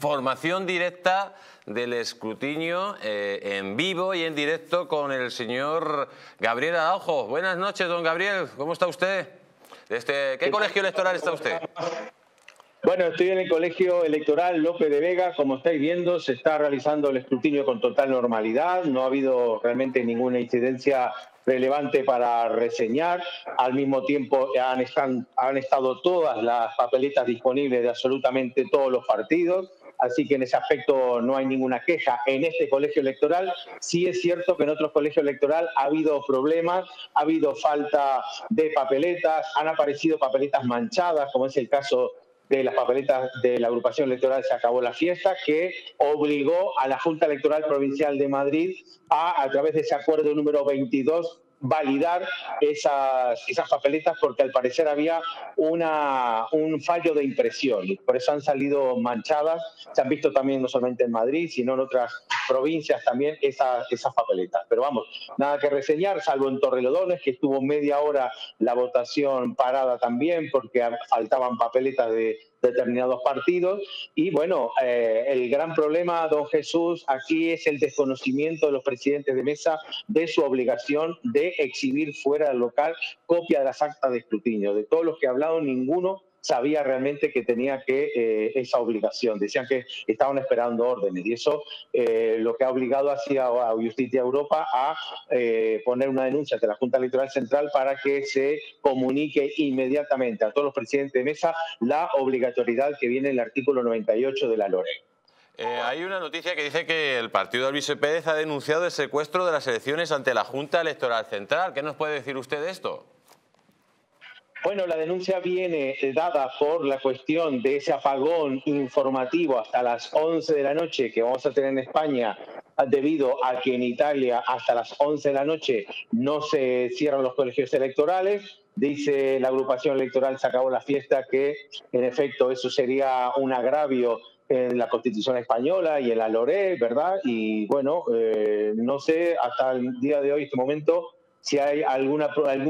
Formación directa del escrutinio en vivo y en directo con el señor Gabriel Araujo. Buenas noches, don Gabriel. ¿Cómo está usted? ¿Qué colegio electoral está usted? Bueno, estoy en el colegio electoral López de Vega. Como estáis viendo, se está realizando el escrutinio con total normalidad. No ha habido realmente ninguna incidencia relevante para reseñar. Al mismo tiempo han estado todas las papeletas disponibles de absolutamente todos los partidos. Así que en ese aspecto no hay ninguna queja en este colegio electoral. Sí es cierto que en otros colegios electorales ha habido problemas, ha habido falta de papeletas, han aparecido papeletas manchadas, como es el caso de las papeletas de la agrupación electoral Se Acabó la Fiesta, que obligó a la Junta Electoral Provincial de Madrid a través de ese acuerdo número 22, validar esas papeletas, porque al parecer había un fallo de impresión y por eso han salido manchadas. Se han visto también no solamente en Madrid, sino en otras provincias también esas papeletas. Pero vamos, nada que reseñar, salvo en Torrelodones, que estuvo media hora la votación parada también porque faltaban papeletas de determinados partidos. Y bueno, el gran problema, don Jesús, aquí es el desconocimiento de los presidentes de mesa de su obligación de exhibir fuera del local copia de las actas de escrutinio. De todos los que he hablado, ninguno sabía realmente que tenía esa obligación. Decían que estaban esperando órdenes y eso lo que ha obligado a Justicia Europa a poner una denuncia ante la Junta Electoral Central para que se comunique inmediatamente a todos los presidentes de mesa la obligatoriedad que viene en el artículo 98 de la LOREG. Hay una noticia que dice que el partido de Alvise Pérez ha denunciado el secuestro de las elecciones ante la Junta Electoral Central. ¿Qué nos puede decir usted de esto? Bueno, la denuncia viene dada por la cuestión de ese apagón informativo hasta las 11 de la noche que vamos a tener en España, debido a que en Italia hasta las 11 de la noche no se cierran los colegios electorales. Dice la agrupación electoral Se Acabó la Fiesta que, en efecto, eso sería un agravio en la Constitución española y en la LOREG, ¿verdad? Y bueno, no sé hasta el día de hoy, este momento, si hay algún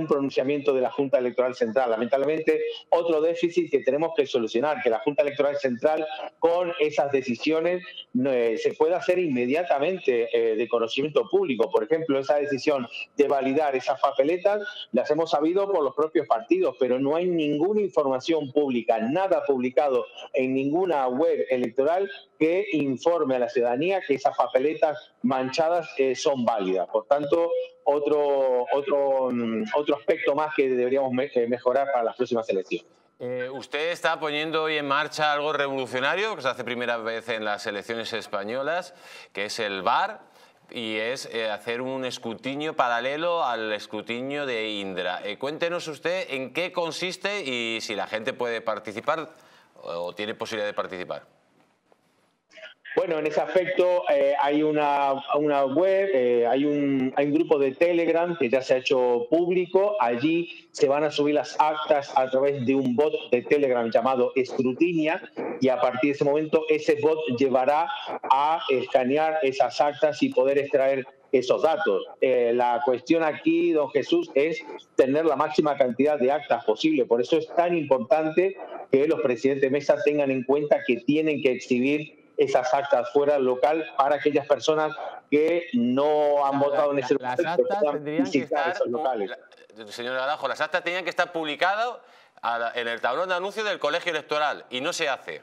pronunciamiento de la Junta Electoral Central. Lamentablemente, otro déficit que tenemos que solucionar, que la Junta Electoral Central con esas decisiones se pueda hacer inmediatamente de conocimiento público. Por ejemplo, esa decisión de validar esas papeletas las hemos sabido por los propios partidos, pero no hay ninguna información pública, nada publicado en ninguna web electoral que informe a la ciudadanía que esas papeletas manchadas son válidas. Por tanto, otro aspecto más que deberíamos mejorar para las próximas elecciones. Usted está poniendo hoy en marcha algo revolucionario que se hace primera vez en las elecciones españolas, que es el VAR, y es hacer un escrutinio paralelo al escrutinio de Indra. Cuéntenos usted en qué consiste y si la gente puede participar o tiene posibilidad de participar. Bueno, en ese aspecto hay una web, hay un grupo de Telegram que ya se ha hecho público. Allí se van a subir las actas a través de un bot de Telegram llamado Escrutinia, y a partir de ese momento ese bot llevará a escanear esas actas y poder extraer esos datos. La cuestión aquí, don Jesús, es tener la máxima cantidad de actas posible. Por eso es tan importante que los presidentes de mesa tengan en cuenta que tienen que exhibir esas actas fuera local para aquellas personas que no han votado en ese lugar. Las actas tendrían que estar, esos locales. Señor Araujo, las actas tenían que estar publicadas en el tablón de anuncios del colegio electoral y no se hace.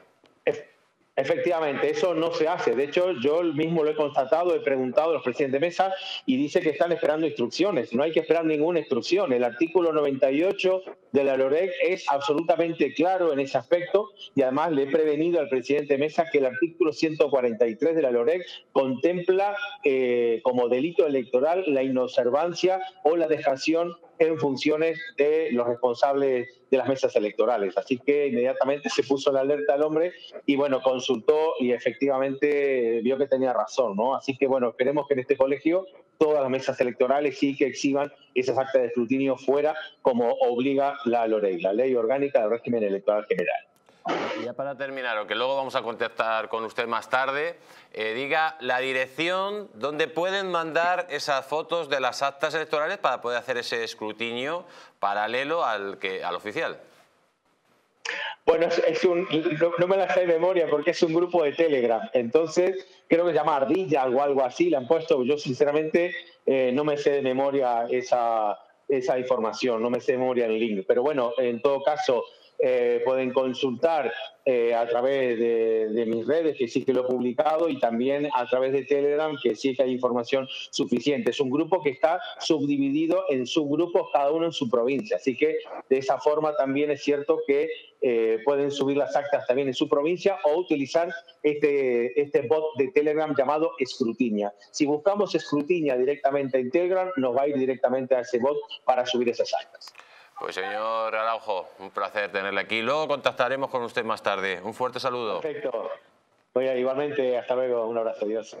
Efectivamente, eso no se hace. De hecho, yo mismo lo he constatado, he preguntado a los presidentes de mesa y dice que están esperando instrucciones. No hay que esperar ninguna instrucción. El artículo 98 de la LOREG es absolutamente claro en ese aspecto, y además le he prevenido al presidente de mesa que el artículo 143 de la LOREG contempla como delito electoral la inobservancia o la dejación en funciones de los responsables de las mesas electorales. Así que inmediatamente se puso la alerta al hombre y bueno, consultó y efectivamente vio que tenía razón, ¿no? Así que bueno, esperemos que en este colegio todas las mesas electorales sí que exhiban esas actas de escrutinio fuera, como obliga la LOREG, la Ley Orgánica del Régimen Electoral General. Ya para terminar, aunque luego vamos a contactar con usted más tarde, diga la dirección donde pueden mandar esas fotos de las actas electorales para poder hacer ese escrutinio paralelo al oficial. Bueno, es un, no me la sé de memoria porque es un grupo de Telegram. Entonces, creo que se llama Ardilla o algo así, la han puesto. Yo, sinceramente, no me sé de memoria esa información, no me sé de memoria el link. Pero bueno, en todo caso, pueden consultar a través de mis redes, que sí que lo he publicado, y también a través de Telegram, que sí que hay información suficiente. Es un grupo que está subdividido en subgrupos, cada uno en su provincia. Así que de esa forma también es cierto que pueden subir las actas también en su provincia o utilizar este bot de Telegram llamado Escrutinia. Si buscamos Escrutinia directamente en Telegram, nos va a ir directamente a ese bot para subir esas actas. Pues señor Araujo, un placer tenerle aquí. Luego contactaremos con usted más tarde. Un fuerte saludo. Perfecto. Oye, igualmente, hasta luego. Un abrazo, adiós.